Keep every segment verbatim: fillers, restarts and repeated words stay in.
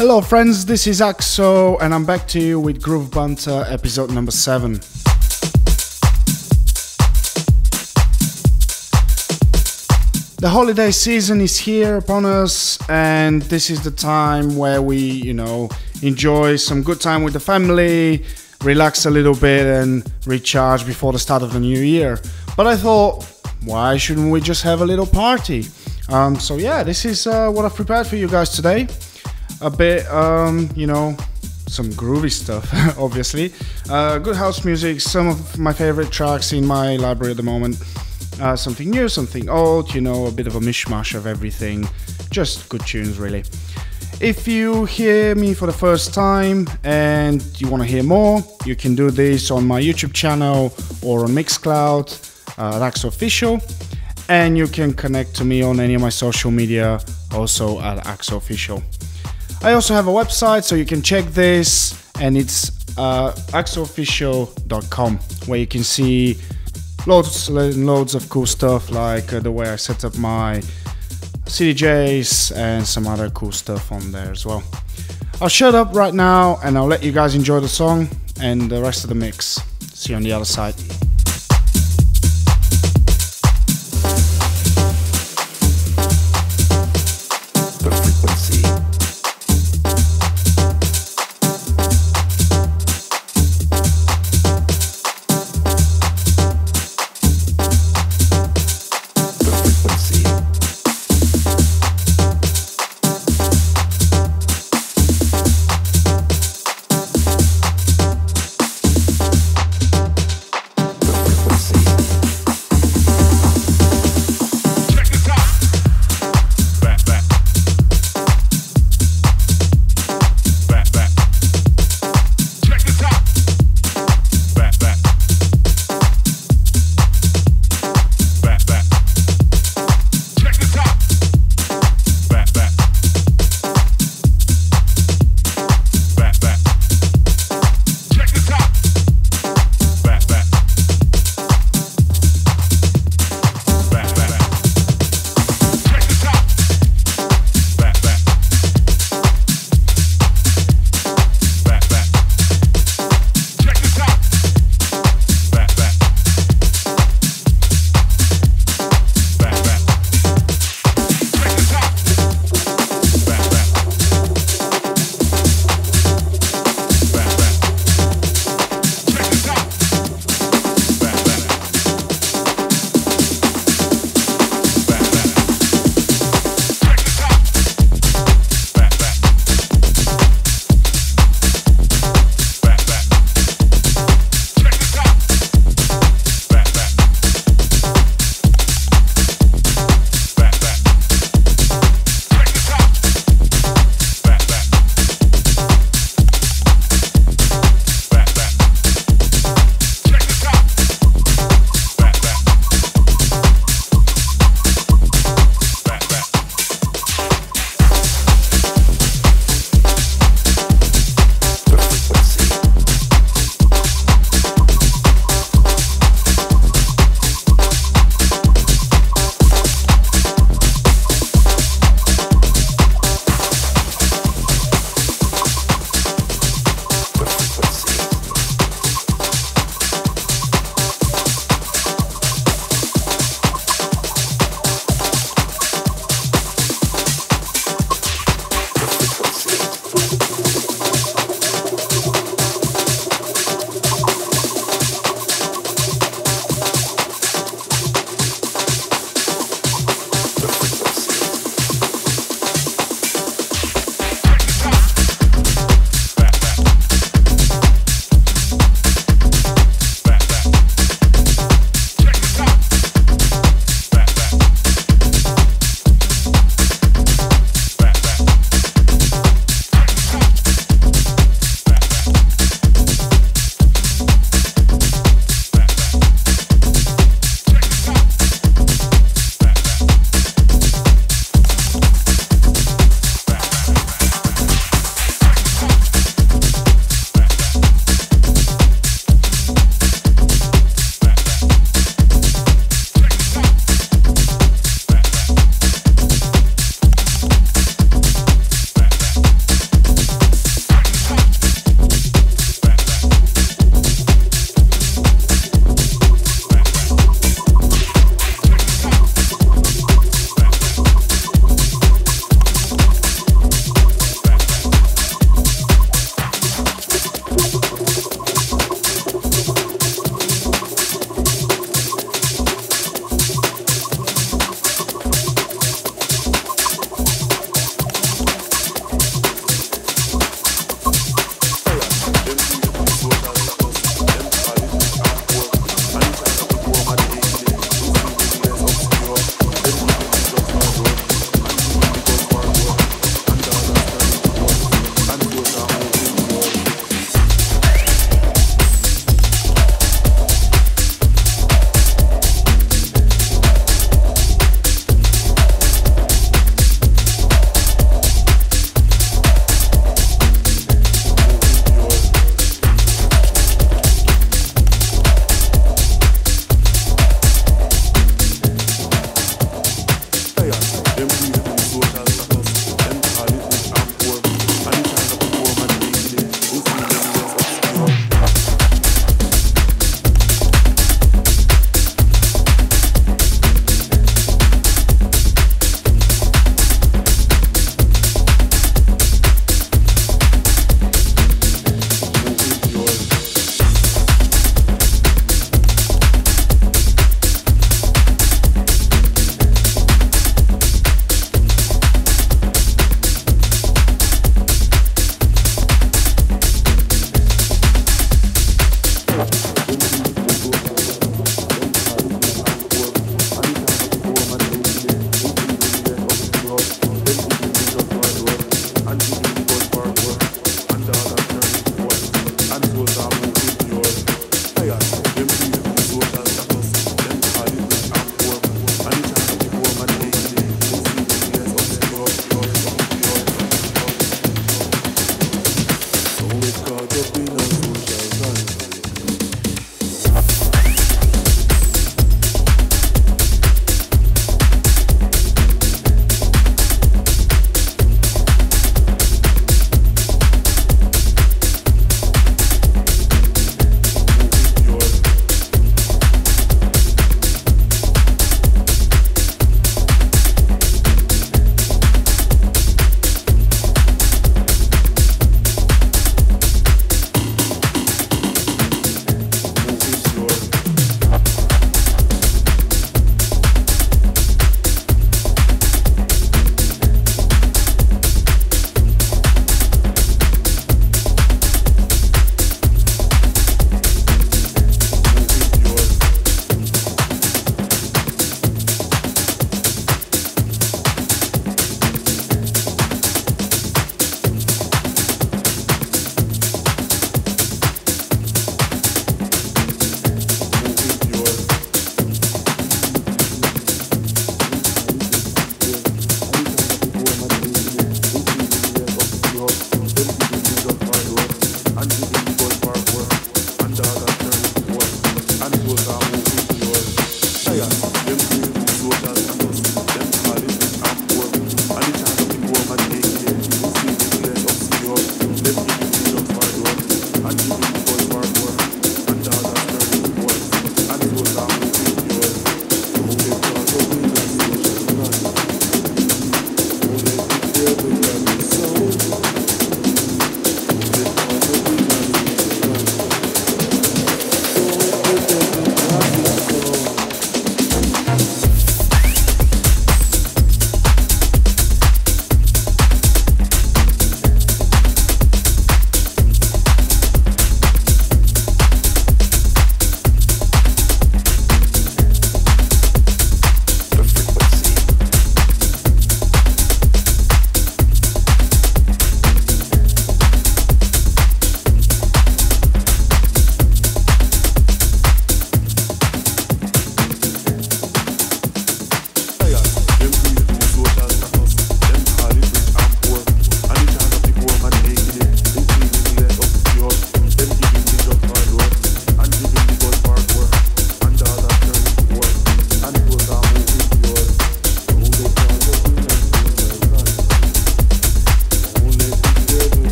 Hello friends, this is A K S O and I'm back to you with Groove Banter episode number seven. The holiday season is here upon us, and this is the time where we, you know, enjoy some good time with the family, relax a little bit and recharge before the start of the new year. But I thought, why shouldn't we just have a little party? Um, so yeah, this is uh, what I've prepared for you guys today. A bit, um, you know, some groovy stuff, obviously. Uh, good house music, some of my favorite tracks in my library at the moment. Uh, something new, something old, you know, a bit of a mishmash of everything. Just good tunes, really. If you hear me for the first time and you want to hear more, you can do this on my YouTube channel or on Mixcloud, uh, at A K S O Official. And you can connect to me on any of my social media, also at A K S O Official. I also have a website, so you can check this, and it's uh, akso official dot com, where you can see loads and loads of cool stuff, like uh, the way I set up my C D Js and some other cool stuff on there as well. I'll shut up right now and I'll let you guys enjoy the song and the rest of the mix. See you on the other side.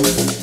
We'll be right back.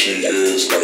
she is like.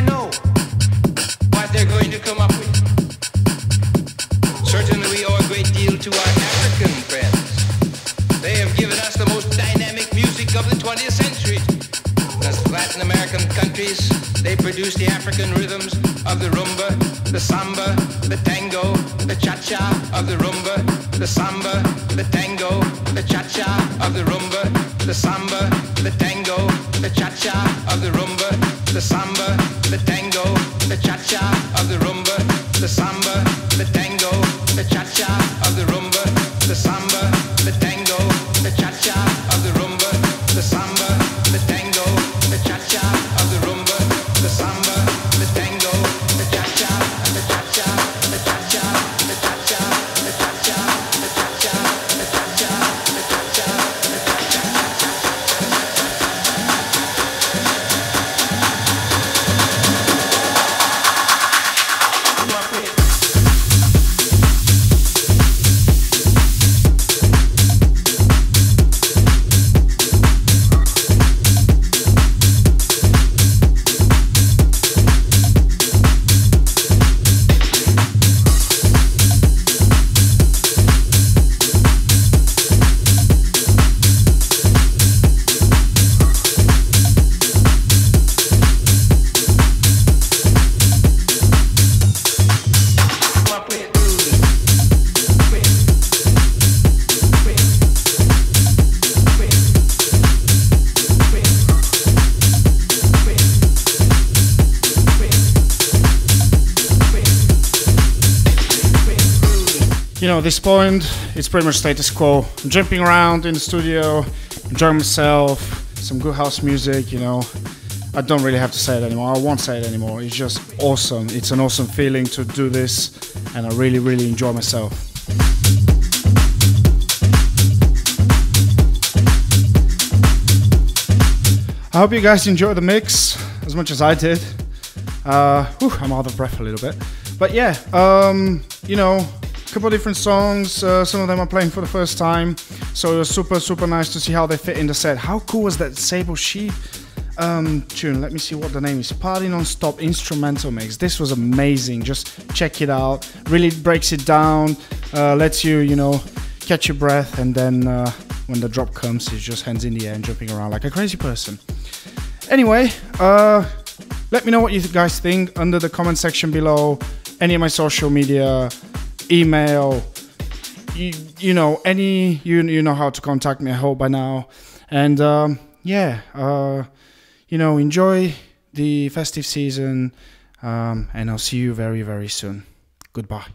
never know what they're going to come up with. Certainly we owe a great deal to our African friends. They have given us the most dynamic music of the twentieth century. As Latin American countries, they produce the African rhythms of the rumba, the samba, the tango, the cha-cha of the rumba, the samba, the tango, the cha-cha of the rumba, the samba, the tango, the cha-cha of the rumba, the samba, the tango, the cha-cha of the rumba, the samba, the tango, the cha-cha of the rumba, the samba, the tango, the cha-cha of the rumba, the samba, the tango, the cha-cha of the rumba, the samba, the tango, the cha-cha, the cha-cha, the cha-cha, the cha-cha, the cha-cha, the cha-cha, the cha-cha, the cha-cha, the You know, at this point, it's pretty much status quo. I'm jumping around in the studio, enjoying myself, some good house music, you know. I don't really have to say it anymore. I won't say it anymore. It's just awesome. It's an awesome feeling to do this, and I really, really enjoy myself. I hope you guys enjoyed the mix as much as I did. Uh, whew, I'm out of breath a little bit. But yeah, um, you know, couple different songs, uh, some of them are playing for the first time, so it was super super nice to see how they fit in the set. How cool was that Sable Sheep um, tune? Let me see what the name is. Party Non Stop Instrumental Mix. This was amazing. Just check it out. Really breaks it down, uh, lets you, you know, catch your breath, and then uh, when the drop comes, it's just hands in the air and jumping around like a crazy person. Anyway, uh, let me know what you guys think under the comment section below, any of my social media, email, you, you know, any, you, you know how to contact me, I hope, by now. And um, yeah, uh, you know, enjoy the festive season, um, and I'll see you very, very soon. Goodbye.